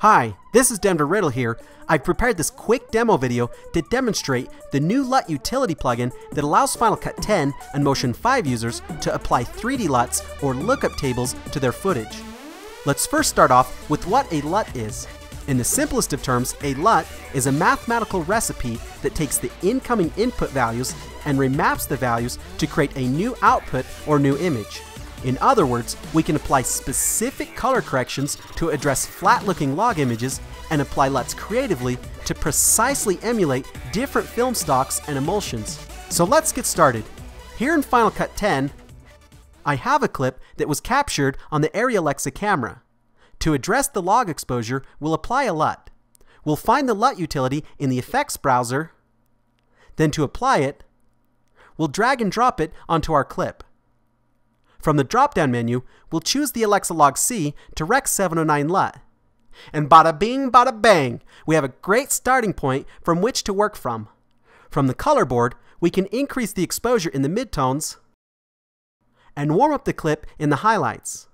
Hi, this is Denver Riddle here. I've prepared this quick demo video to demonstrate the new LUT utility plugin that allows Final Cut 10 and Motion 5 users to apply 3D LUTs or lookup tables to their footage. Let's first start off with what a LUT is. In the simplest of terms, a LUT is a mathematical recipe that takes the incoming input values and remaps the values to create a new output or new image. In other words, we can apply specific color corrections to address flat-looking log images and apply LUTs creatively to precisely emulate different film stocks and emulsions. So let's get started. Here in Final Cut 10, I have a clip that was captured on the Arri Alexa camera. To address the log exposure, we'll apply a LUT. We'll find the LUT utility in the effects browser, then to apply it, we'll drag and drop it onto our clip. From the drop-down menu, we'll choose the Alexa Log C to Rec 709 LUT. And bada bing, bada bang, we have a great starting point from which to work from. From the color board, we can increase the exposure in the midtones and warm up the clip in the highlights.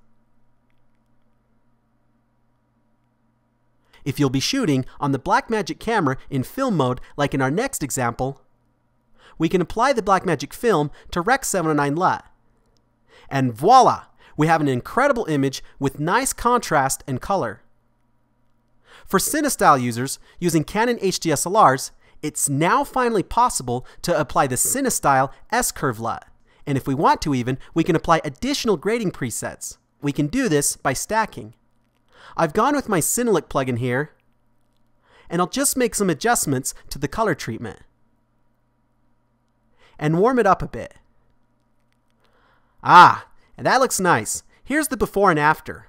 If you'll be shooting on the Blackmagic camera in film mode, like in our next example, we can apply the Blackmagic film to Rec 709 LUT. And voila! We have an incredible image with nice contrast and color. For CineStyle users using Canon HDSLRs, it's now finally possible to apply the CineStyle S-Curve LUT. And if we want to even, we can apply additional grading presets. We can do this by stacking. I've gone with my CineLike plugin here, and I'll just make some adjustments to the color treatment and warm it up a bit. Ah, and that looks nice. Here's the before and after.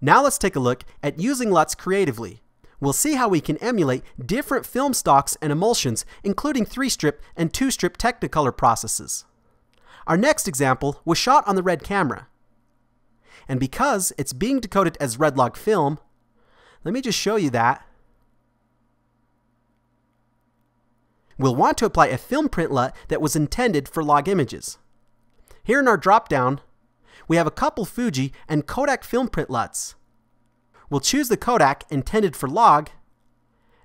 Now let's take a look at using LUTs creatively. We'll see how we can emulate different film stocks and emulsions, including 3-strip and 2-strip Technicolor processes. Our next example was shot on the RED camera. And because it's being decoded as RED Log film, let me just show you that. We'll want to apply a film print LUT that was intended for log images. Here in our drop-down, we have a couple Fuji and Kodak film print LUTs. We'll choose the Kodak intended for log,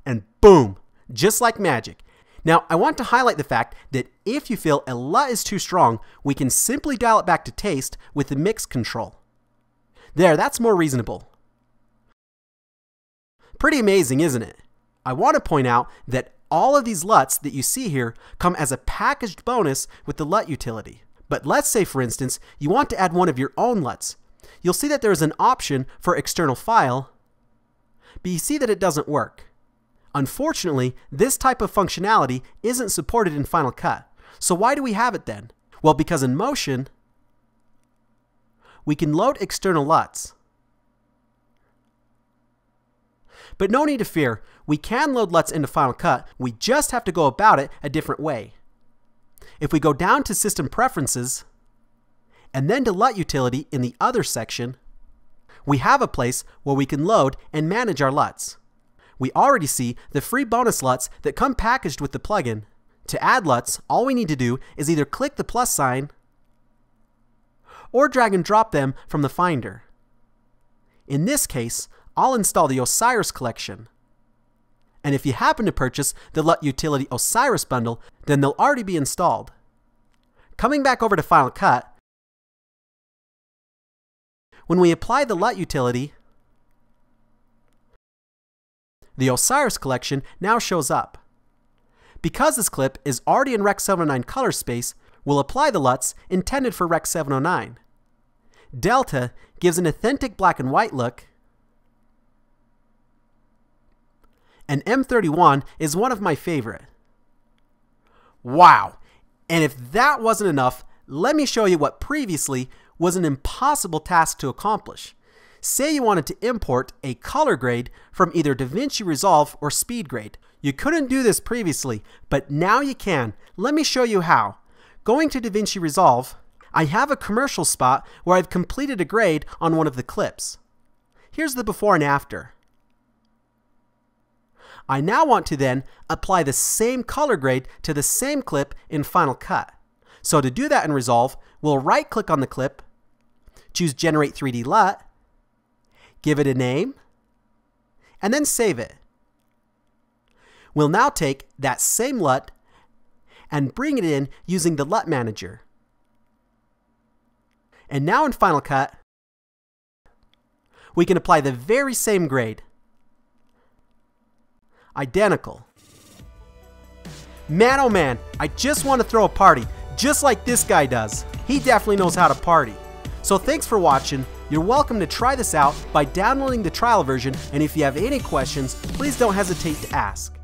and boom, just like magic. Now, I want to highlight the fact that if you feel a LUT is too strong, we can simply dial it back to taste with the mix control. There, that's more reasonable. Pretty amazing, isn't it? I want to point out that all of these LUTs that you see here come as a packaged bonus with the LUT utility. But let's say, for instance, you want to add one of your own LUTs. You'll see that there is an option for external file, but you see that it doesn't work. Unfortunately, this type of functionality isn't supported in Final Cut. So why do we have it then? Well, because in Motion, we can load external LUTs. But no need to fear, we can load LUTs into Final Cut, we just have to go about it a different way. If we go down to System Preferences, and then to LUT Utility in the Other section, we have a place where we can load and manage our LUTs. We already see the free bonus LUTs that come packaged with the plugin. To add LUTs, all we need to do is either click the plus sign, or drag and drop them from the Finder. In this case, I'll install the Osiris collection. And if you happen to purchase the LUT Utility Osiris bundle, then they'll already be installed. Coming back over to Final Cut, when we apply the LUT utility, the Osiris collection now shows up. Because this clip is already in Rec 709 color space, we'll apply the LUTs intended for Rec 709. Delta gives an authentic black and white look, and M31 is one of my favorite. Wow! And if that wasn't enough, let me show you what previously was an impossible task to accomplish. Say you wanted to import a color grade from either DaVinci Resolve or SpeedGrade. You couldn't do this previously, but now you can. Let me show you how. Going to DaVinci Resolve, I have a commercial spot where I've completed a grade on one of the clips. Here's the before and after. I now want to then apply the same color grade to the same clip in Final Cut. So to do that in Resolve, we'll right-click on the clip, choose Generate 3D LUT, give it a name, and then save it. We'll now take that same LUT and bring it in using the LUT manager. And now in Final Cut, we can apply the very same grade. Identical. Man, oh man, I just want to throw a party, just like this guy does. He definitely knows how to party. So thanks for watching. You're welcome to try this out by downloading the trial version, and if you have any questions, please don't hesitate to ask.